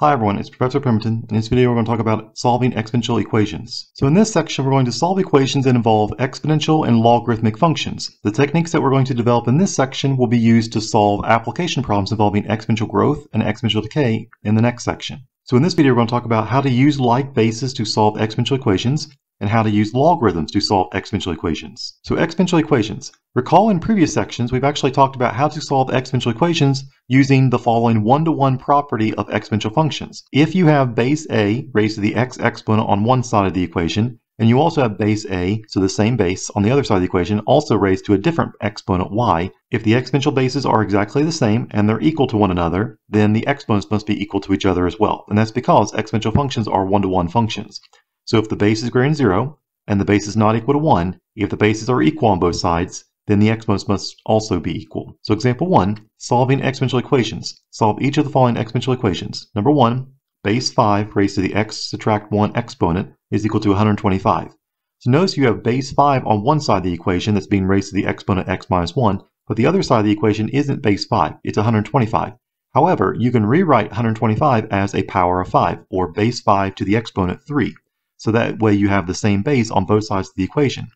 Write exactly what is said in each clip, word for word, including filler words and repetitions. Hi everyone, it's Professor Pemberton. In this video we're going to talk about solving exponential equations. So in this section we're going to solve equations that involve exponential and logarithmic functions. The techniques that we're going to develop in this section will be used to solve application problems involving exponential growth and exponential decay in the next section. So in this video we're going to talk about how to use like bases to solve exponential equations and how to use logarithms to solve exponential equations. So exponential equations. Recall in previous sections we've actually talked about how to solve exponential equations using the following one-to-one property of exponential functions. If you have base a raised to the x exponent on one side of the equation, and you also have base a, so the same base, on the other side of the equation, also raised to a different exponent y, if the exponential bases are exactly the same and they're equal to one another, then the exponents must be equal to each other as well. And that's because exponential functions are one-to-one functions. So if the base is greater than zero and the base is not equal to one, if the bases are equal on both sides, then the exponents must also be equal. So example one, solving exponential equations. Solve each of the following exponential equations. Number one, base five raised to the x subtract one exponent is equal to one hundred twenty-five. So notice you have base five on one side of the equation that's being raised to the exponent x minus one, but the other side of the equation isn't base five, it's one hundred twenty-five. However, you can rewrite one hundred twenty-five as a power of five, or base five to the exponent three. So that way you have the same base on both sides of the equation.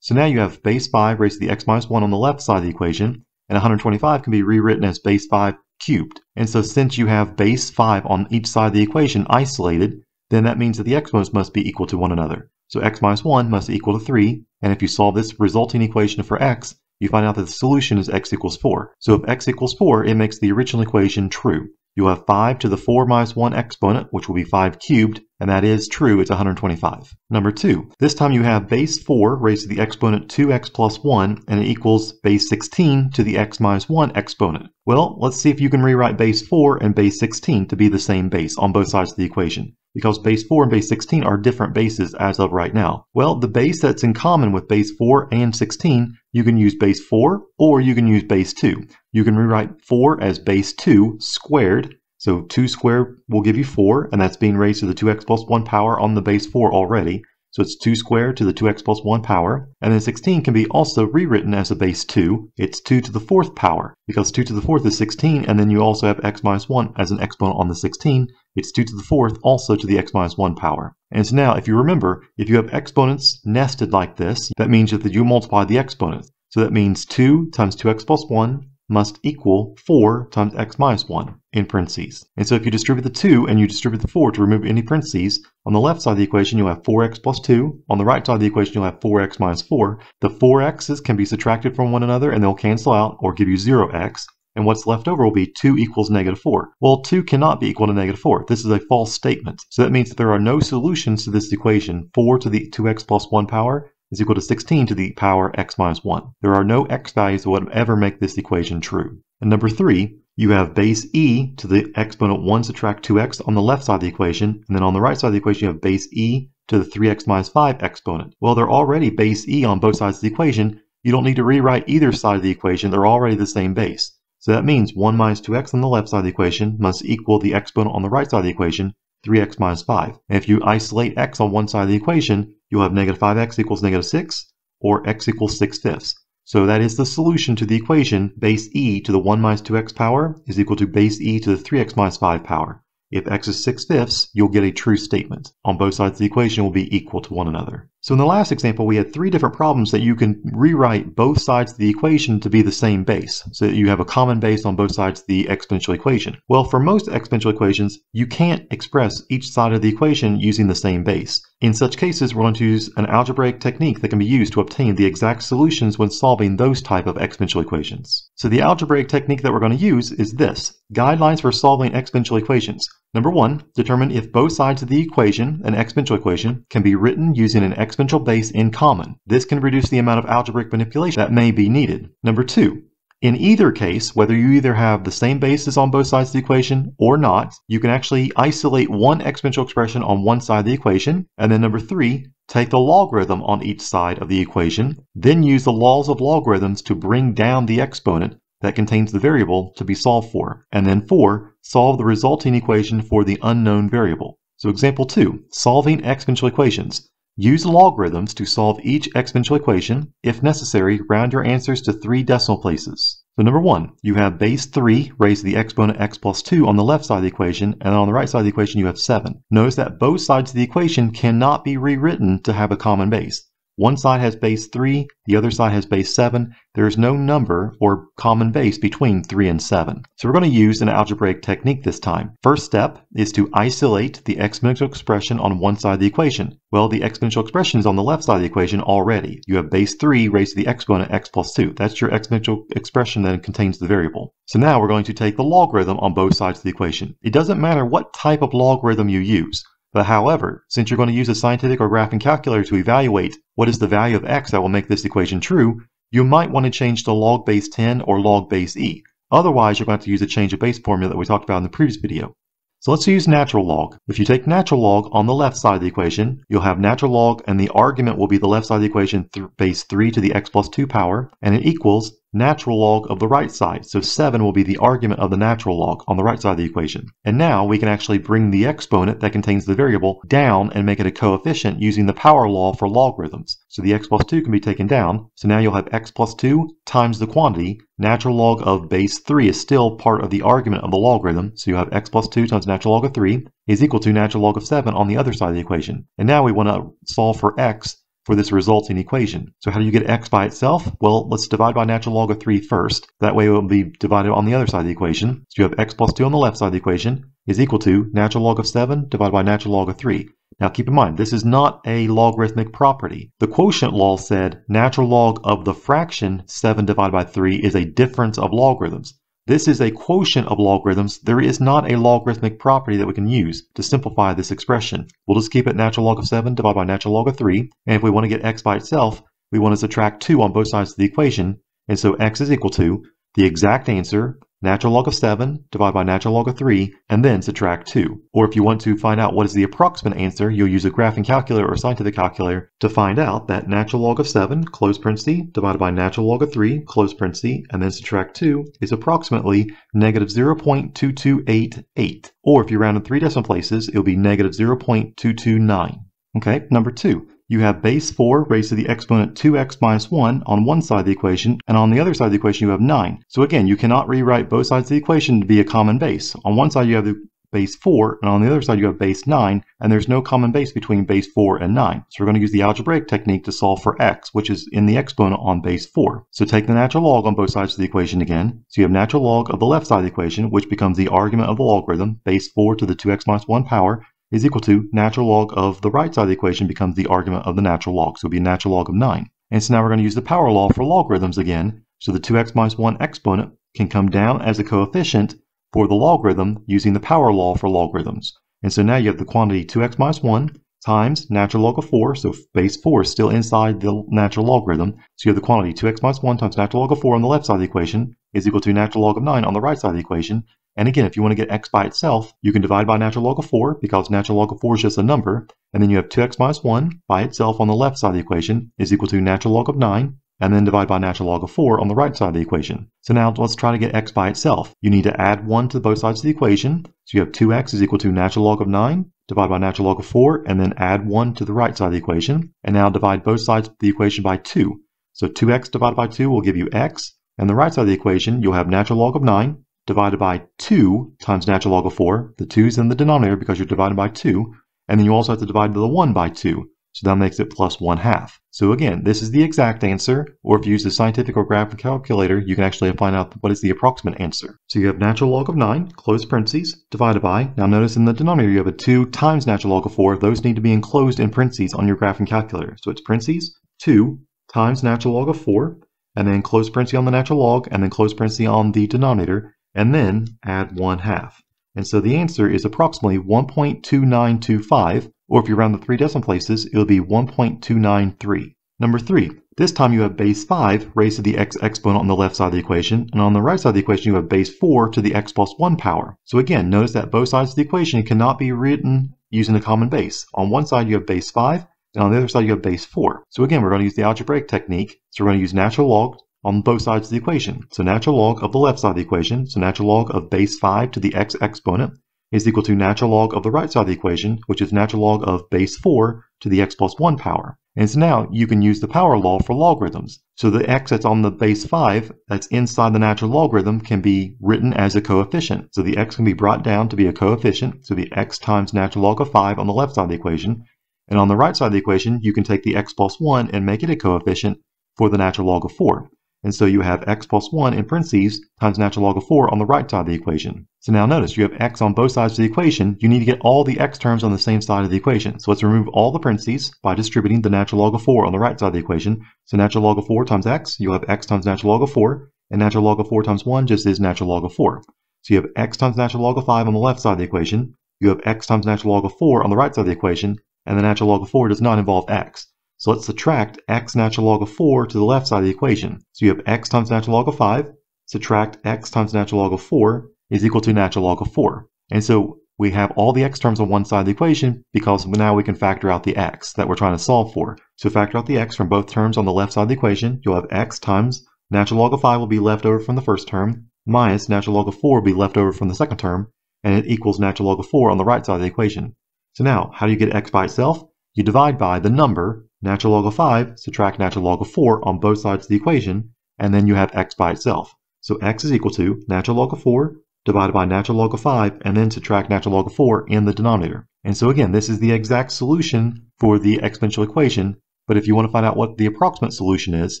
So now you have base five raised to the x minus one on the left side of the equation, and one hundred twenty-five can be rewritten as base five cubed. And so since you have base five on each side of the equation isolated, then that means that the exponents must be equal to one another. So x minus one must be equal to three, and if you solve this resulting equation for x, you find out that the solution is x equals four. So if x equals four, it makes the original equation true. You'll have five to the four minus one exponent, which will be five cubed, and that is true, it's one hundred twenty-five. Number two, this time you have base four raised to the exponent two x plus one, and it equals base sixteen to the x minus one exponent. Well, let's see if you can rewrite base four and base sixteen to be the same base on both sides of the equation, because base four and base sixteen are different bases as of right now. Well, the base that's in common with base four and sixteen, you can use base four or you can use base two. You can rewrite four as base two squared, so two squared will give you four, and that's being raised to the two x plus one power on the base four already, so it's two squared to the two x plus one power. And then sixteen can be also rewritten as a base two, it's two to the fourth power, because two to the fourth is sixteen, and then you also have x minus one as an exponent on the sixteen, it's two to the fourth also to the x minus one power. And so now, if you remember, if you have exponents nested like this, that means that you multiply the exponents. So that means two times two x plus one must equal four times x minus one in parentheses. And so if you distribute the two and you distribute the four to remove any parentheses, on the left side of the equation you'll have four x plus two, on the right side of the equation you'll have four x minus four. The four x's can be subtracted from one another and they'll cancel out or give you zero x, and what's left over will be two equals negative four. Well, two cannot be equal to negative four. This is a false statement. So that means that there are no solutions to this equation. four to the two x plus one power is equal to sixteen to the power x minus one. There are no x values that would ever make this equation true. And number three, you have base e to the exponent one subtract two x on the left side of the equation, and then on the right side of the equation you have base e to the three x minus five exponent. Well, they're already base e on both sides of the equation. You don't need to rewrite either side of the equation. They're already the same base. So that means one minus two x on the left side of the equation must equal the exponent on the right side of the equation, three x minus five. And if you isolate x on one side of the equation, you'll have negative five x equals negative six, or x equals six fifths. So that is the solution to the equation base e to the one minus two x power is equal to base e to the three x minus five power. If x is six fifths, you'll get a true statement. On both sides of the equation will be equal to one another. So in the last example, we had three different problems that you can rewrite both sides of the equation to be the same base, so that you have a common base on both sides of the exponential equation. Well, for most exponential equations, you can't express each side of the equation using the same base. In such cases, we're going to use an algebraic technique that can be used to obtain the exact solutions when solving those type of exponential equations. So the algebraic technique that we're going to use is this: guidelines for solving exponential equations. Number one, determine if both sides of the equation, an exponential equation, can be written using an exponential base in common. This can reduce the amount of algebraic manipulation that may be needed. Number two, in either case, whether you either have the same bases on both sides of the equation or not, you can actually isolate one exponential expression on one side of the equation. And then number three, take the logarithm on each side of the equation, then use the laws of logarithms to bring down the exponent that contains the variable to be solved for. And then four, solve the resulting equation for the unknown variable. So example two, solving exponential equations. Use logarithms to solve each exponential equation. If necessary, round your answers to three decimal places. So number one, you have base three raised to the exponent x plus two on the left side of the equation, and on the right side of the equation you have seven. Notice that both sides of the equation cannot be rewritten to have a common base. One side has base three, the other side has base seven. There is no number or common base between three and seven. So we're going to use an algebraic technique this time. First step is to isolate the exponential expression on one side of the equation. Well, the exponential expression is on the left side of the equation already. You have base three raised to the exponent x plus two. That's your exponential expression that contains the variable. So now we're going to take the logarithm on both sides of the equation. It doesn't matter what type of logarithm you use. But however, since you're going to use a scientific or graphing calculator to evaluate what is the value of x that will make this equation true, you might want to change to log base ten or log base e. Otherwise, you're going to have to use a change of base formula that we talked about in the previous video. So let's use natural log. If you take natural log on the left side of the equation, you'll have natural log, and the argument will be the left side of the equation, th base three to the x plus two power, and it equals natural log of the right side. So seven will be the argument of the natural log on the right side of the equation. And now we can actually bring the exponent that contains the variable down and make it a coefficient using the power law for logarithms. So the x plus two can be taken down. So now you'll have x plus two times the quantity. Natural log of base three is still part of the argument of the logarithm. So you have x plus two times natural log of three is equal to natural log of seven on the other side of the equation. And now we want to solve for x for this resulting equation. So how do you get x by itself? Well, let's divide by natural log of three first. That way it will be divided on the other side of the equation. So you have x plus two on the left side of the equation is equal to natural log of seven divided by natural log of three. Now keep in mind, this is not a logarithmic property. The quotient law said natural log of the fraction seven divided by three is a difference of logarithms. This is a quotient of logarithms. There is not a logarithmic property that we can use to simplify this expression. We'll just keep it natural log of seven divided by natural log of three. And if we want to get x by itself, we want to subtract two on both sides of the equation. And so x is equal to the exact answer, natural log of seven divided by natural log of three, and then subtract two. Or if you want to find out what is the approximate answer, you'll use a graphing calculator or scientific calculator to find out that natural log of seven, close parenthesis, divided by natural log of three, close parenthesis, and then subtract two is approximately negative zero point two two eight eight. Or if you round in three decimal places, it'll be negative zero point two two nine. Okay, number two. You have base four raised to the exponent two x minus one on one side of the equation, and on the other side of the equation you have nine. So again, you cannot rewrite both sides of the equation to be a common base. On one side you have the base four, and on the other side you have base nine, and there's no common base between base four and nine. So we're going to use the algebraic technique to solve for x, which is in the exponent on base four. So take the natural log on both sides of the equation again. So you have natural log of the left side of the equation, which becomes the argument of the logarithm, base four to the two x minus one power, is equal to natural log of the right side of the equation becomes the argument of the natural log. So it would be natural log of nine. And so now we're going to use the power law for logarithms again. So the two x minus one exponent can come down as a coefficient for the logarithm using the power law for logarithms. And so now you have the quantity two x minus one times natural log of four. So base four is still inside the natural logarithm. So you have the quantity two x minus one times natural log of four on the left side of the equation is equal to natural log of nine on the right side of the equation. And again, if you want to get x by itself, you can divide by natural log of four because natural log of four is just a number. And then you have two x minus one by itself on the left side of the equation is equal to natural log of nine, and then divide by natural log of four on the right side of the equation. So now let's try to get x by itself. You need to add one to both sides of the equation. So you have two x is equal to natural log of nine, divide by natural log of four, and then add one to the right side of the equation. And now divide both sides of the equation by two. So two x divided by two will give you x. And the right side of the equation, you'll have natural log of nine, divided by two times natural log of four. The two is in the denominator because you're dividing by two. And then you also have to divide the one by two. So that makes it plus one half. So again, this is the exact answer. Or if you use the scientific or graphing calculator, you can actually find out what is the approximate answer. So you have natural log of nine, close parentheses, divided by. Now notice in the denominator you have a two times natural log of four. Those need to be enclosed in parentheses on your graphing calculator. So it's parentheses, two times natural log of four. And then close parentheses on the natural log. And then close parentheses on the denominator. And then add one half. And so the answer is approximately one point two nine two five, or if you round the three decimal places, it will be one point two nine three. Number three, this time you have base five raised to the x exponent on the left side of the equation, and on the right side of the equation you have base four to the x plus one power. So again, notice that both sides of the equation cannot be written using a common base. On one side you have base five, and on the other side you have base four. So again, we're going to use the algebraic technique. So we're going to use natural log on both sides of the equation. So natural log of the left side of the equation, so natural log of base five to the x exponent is equal to natural log of the right side of the equation, which is natural log of base four to the x plus one power. As now, you can use the power law for logarithms. So the x that's on the base five, that's inside the natural logarithm, can be written as a coefficient. So the x can be brought down to be a coefficient, so the x times natural log of five on the left side of the equation. And on the right side of the equation, you can take the x plus one and make it a coefficient for the natural log of four. And so you have x plus one in parentheses times natural log of four on the right side of the equation. So now notice you have x on both sides of the equation. You need to get all the x terms on the same side of the equation. So let's remove all the parentheses by distributing the natural log of four on the right side of the equation. So natural log of four times x, you'll have x times natural log of four. And natural log of four times one just is natural log of four. So you have x times natural log of five on the left side of the equation. You have x times natural log of four on the right side of the equation. And the natural log of four does not involve x. So let's subtract x natural log of four to the left side of the equation. So you have x times natural log of five, subtract x times natural log of four is equal to natural log of four. And so we have all the x terms on one side of the equation because now we can factor out the x that we're trying to solve for. So factor out the x from both terms on the left side of the equation. You'll have x times natural log of five will be left over from the first term, minus natural log of four will be left over from the second term, and it equals natural log of four on the right side of the equation. So now, how do you get x by itself? You divide by the number natural log of five, subtract natural log of four on both sides of the equation, and then you have x by itself. So x is equal to natural log of four divided by natural log of five, and then subtract natural log of four in the denominator. And so again, this is the exact solution for the exponential equation, but if you want to find out what the approximate solution is,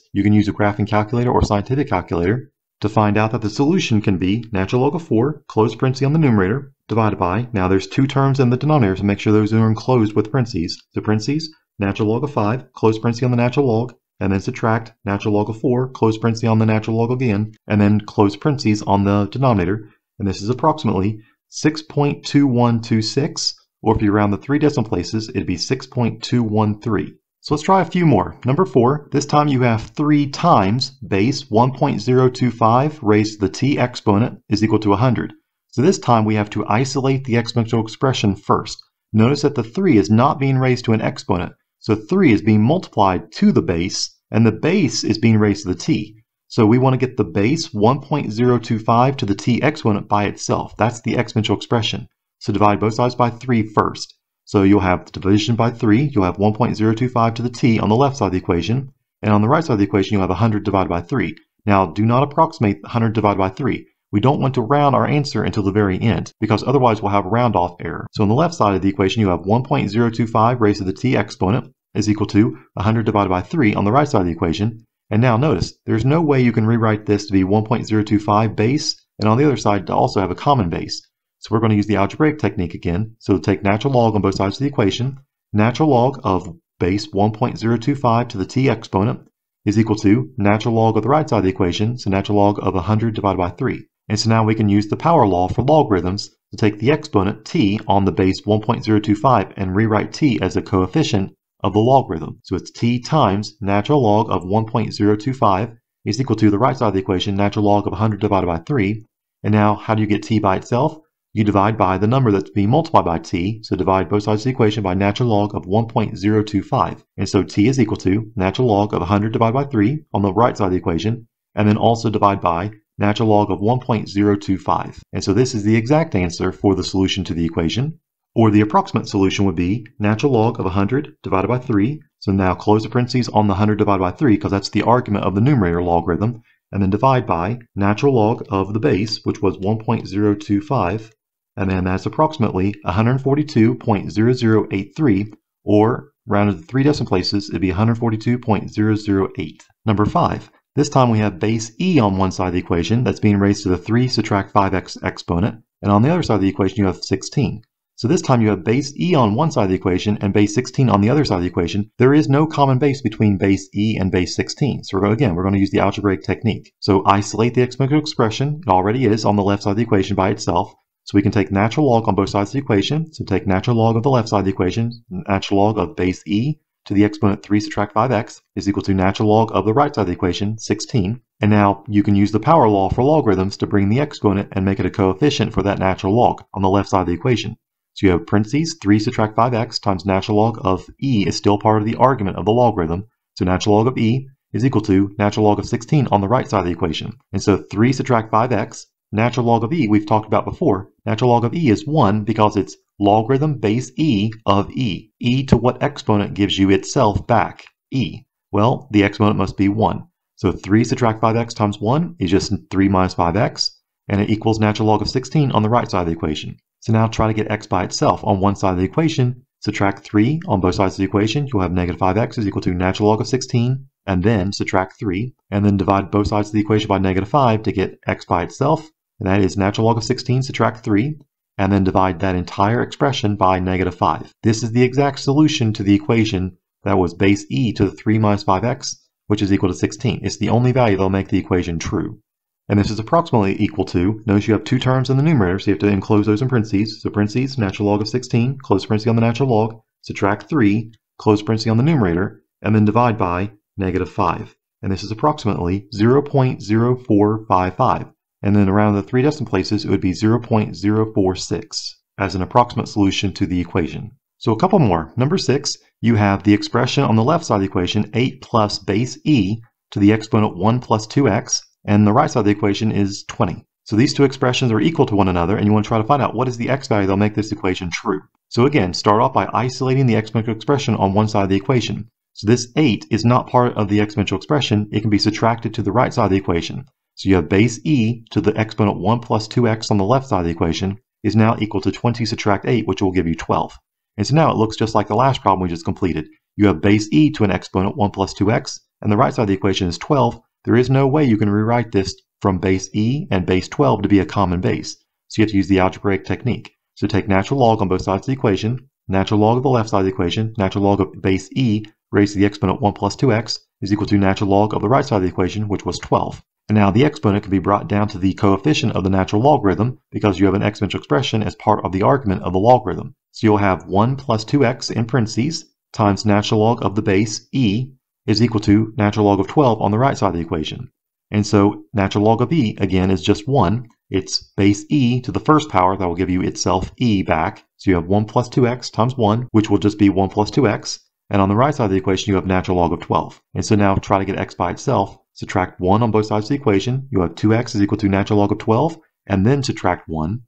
you can use a graphing calculator or scientific calculator to find out that the solution can be natural log of four, close parentheses on the numerator, divided by, now there's two terms in the denominator, so make sure those are enclosed with parentheses. So parentheses, natural log of five, close parentheses on the natural log, and then subtract natural log of four, close parentheses on the natural log again, and then close parentheses on the denominator. And this is approximately six point two one two six, or if you round the three decimal places, it'd be six point two one three. So let's try a few more. Number four, this time you have three times base one point zero two five raised to the t exponent is equal to one hundred. So this time we have to isolate the exponential expression first. Notice that the three is not being raised to an exponent. So three is being multiplied to the base, and the base is being raised to the t. So we want to get the base one point zero two five to the t exponent by itself. That's the exponential expression. So divide both sides by three first. So you'll have the division by three. You'll have one point zero two five to the t on the left side of the equation. And on the right side of the equation, you'll have one hundred divided by three. Now, do not approximate one hundred divided by three. We don't want to round our answer until the very end, because otherwise we'll have a round off error. So on the left side of the equation, you have one point zero two five raised to the t exponent is equal to one hundred divided by three on the right side of the equation. And now notice, there's no way you can rewrite this to be one point zero two five base, and on the other side to also have a common base. So we're going to use the algebraic technique again. So take natural log on both sides of the equation. Natural log of base one point zero two five to the t exponent is equal to natural log of the right side of the equation, so natural log of one hundred divided by three. And so now we can use the power law for logarithms to take the exponent t on the base one point zero two five and rewrite t as a coefficient of the logarithm. So it's t times natural log of one point zero two five is equal to the right side of the equation, natural log of one hundred divided by three. And now how do you get t by itself? You divide by the number that's being multiplied by t. So divide both sides of the equation by natural log of one point zero two five. And so t is equal to natural log of one hundred divided by three on the right side of the equation. And then also divide by natural log of one point zero two five. And so this is the exact answer for the solution to the equation. Or the approximate solution would be natural log of one hundred divided by three. So now close the parentheses on the one hundred divided by three, because that's the argument of the numerator logarithm. And then divide by natural log of the base, which was one point zero two five. And then that's approximately one hundred forty-two point zero zero eight three, or rounded to three decimal places, it'd be one hundred forty-two point zero zero eight. Number five. This time we have base e on one side of the equation that's being raised to the three subtract five x exponent, and on the other side of the equation you have sixteen. So this time you have base e on one side of the equation and base sixteen on the other side of the equation. There is no common base between base e and base sixteen. So we're going, again, we're going to use the algebraic technique. So isolate the exponential expression, it already is on the left side of the equation by itself. So we can take natural log on both sides of the equation. So take natural log of the left side of the equation, natural log of base e to the exponent three subtract five x is equal to natural log of the right side of the equation, sixteen. And now you can use the power law for logarithms to bring the exponent and make it a coefficient for that natural log on the left side of the equation. So you have parentheses, three subtract five x times natural log of e is still part of the argument of the logarithm. So natural log of e is equal to natural log of sixteen on the right side of the equation. And so three subtract five x, natural log of e we've talked about before. Natural log of e is one because it's logarithm base e of e. E to what exponent gives you itself back? E. Well, the exponent must be one. So three subtract five x times one is just three minus five x, and it equals natural log of sixteen on the right side of the equation. So now try to get x by itself on one side of the equation, subtract three on both sides of the equation, you'll have negative five x is equal to natural log of sixteen, and then subtract three, and then divide both sides of the equation by negative five to get x by itself, and that is natural log of sixteen subtract three, and then divide that entire expression by negative five. This is the exact solution to the equation that was base e to the three minus five x, which is equal to sixteen. It's the only value that will make the equation true. And this is approximately equal to, notice you have two terms in the numerator, so you have to enclose those in parentheses. So parentheses, natural log of sixteen, close parentheses on the natural log, subtract three, close parentheses on the numerator, and then divide by negative five. And this is approximately zero point zero four five five. And then around the three decimal places, it would be zero point zero four six as an approximate solution to the equation. So a couple more. Number six, you have the expression on the left side of the equation, eight plus base e to the exponent one plus two x. And the right side of the equation is twenty. So these two expressions are equal to one another, and you want to try to find out what is the x value that will make this equation true. So again, start off by isolating the exponential expression on one side of the equation. So this eight is not part of the exponential expression. It can be subtracted to the right side of the equation. So you have base e to the exponent one plus two x on the left side of the equation is now equal to twenty subtract eight, which will give you twelve. And so now it looks just like the last problem we just completed. You have base e to an exponent one plus two x, and the right side of the equation is twelve. There is no way you can rewrite this from base e and base twelve to be a common base. So you have to use the algebraic technique. So take natural log on both sides of the equation, natural log of the left side of the equation, natural log of base e raised to the exponent one plus two x is equal to natural log of the right side of the equation, which was twelve. And now the exponent can be brought down to the coefficient of the natural logarithm because you have an exponential expression as part of the argument of the logarithm. So you'll have one plus two x in parentheses times natural log of the base e is equal to natural log of twelve on the right side of the equation. And so natural log of e, again, is just one. It's base e to the first power that will give you itself e back. So you have one plus two x times one, which will just be one plus two x. And on the right side of the equation, you have natural log of twelve. And so now try to get x by itself. Subtract one on both sides of the equation. You have two x is equal to natural log of twelve, and then subtract one.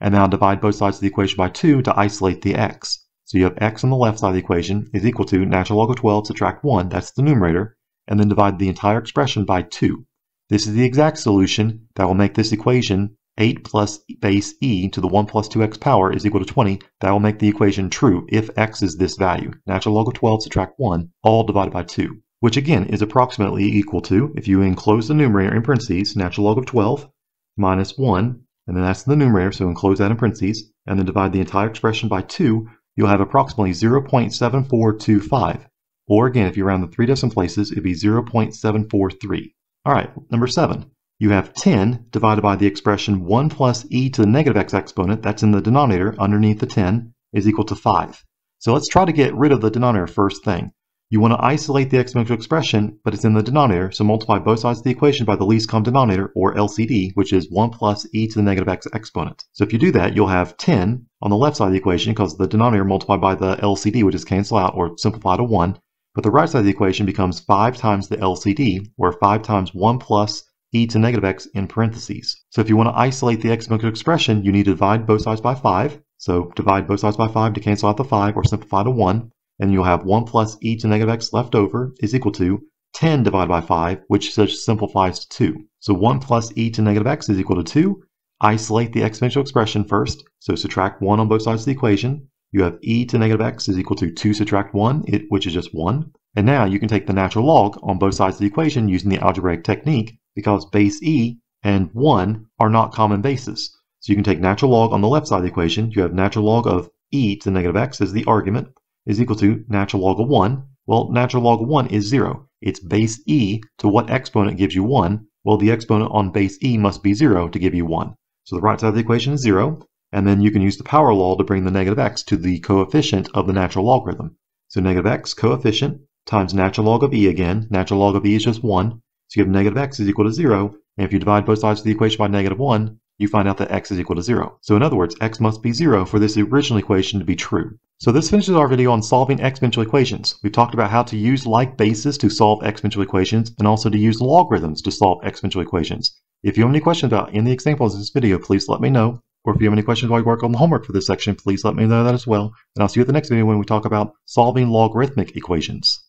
And now divide both sides of the equation by two to isolate the x. So you have x on the left side of the equation is equal to natural log of twelve subtract one, that's the numerator, and then divide the entire expression by two. This is the exact solution that will make this equation eight plus base e to the one plus two x power is equal to twenty. That will make the equation true if x is this value. Natural log of twelve subtract one, all divided by two, which again is approximately equal to, if you enclose the numerator in parentheses, natural log of twelve minus one, and then that's the numerator, so enclose that in parentheses, and then divide the entire expression by two, you'll have approximately zero point seven four two five. Or again, if you round the three decimal places, it'd be zero point seven four three. All right, number seven. You have ten divided by the expression one plus e to the negative x exponent, that's in the denominator underneath the ten, is equal to five. So let's try to get rid of the denominator first thing. You want to isolate the exponential expression, but it's in the denominator, so multiply both sides of the equation by the least common denominator, or L C D, which is one plus e to the negative x exponent. So if you do that, you'll have ten on the left side of the equation, because the denominator multiplied by the L C D would just cancel out or simplify to one, but the right side of the equation becomes five times the L C D, or five times one plus e to negative x in parentheses. So if you want to isolate the exponential expression, you need to divide both sides by five, so divide both sides by five to cancel out the five or simplify to one, and you'll have one plus e to negative x left over is equal to ten divided by five, which just simplifies to two. So one plus e to negative x is equal to two. Isolate the exponential expression first, so subtract one on both sides of the equation. You have e to negative x is equal to two subtract one, it, which is just one. And now you can take the natural log on both sides of the equation using the algebraic technique, because base e and one are not common bases. So you can take natural log on the left side of the equation. You have natural log of e to negative x as the argument, is equal to natural log of one. Well, natural log of one is zero. It's base e to what exponent gives you one? Well, the exponent on base e must be zero to give you one. So the right side of the equation is zero, and then you can use the power law to bring the negative x to the coefficient of the natural logarithm. So negative x coefficient times natural log of e again. Natural log of e is just one. So you have negative x is equal to zero, and if you divide both sides of the equation by negative one, you find out that x is equal to zero. So in other words, x must be zero for this original equation to be true. So this finishes our video on solving exponential equations. We've talked about how to use like bases to solve exponential equations and also to use logarithms to solve exponential equations. If you have any questions about any of the examples in this video, please let me know. Or if you have any questions while you work on the homework for this section, please let me know that as well. And I'll see you at the next video when we talk about solving logarithmic equations.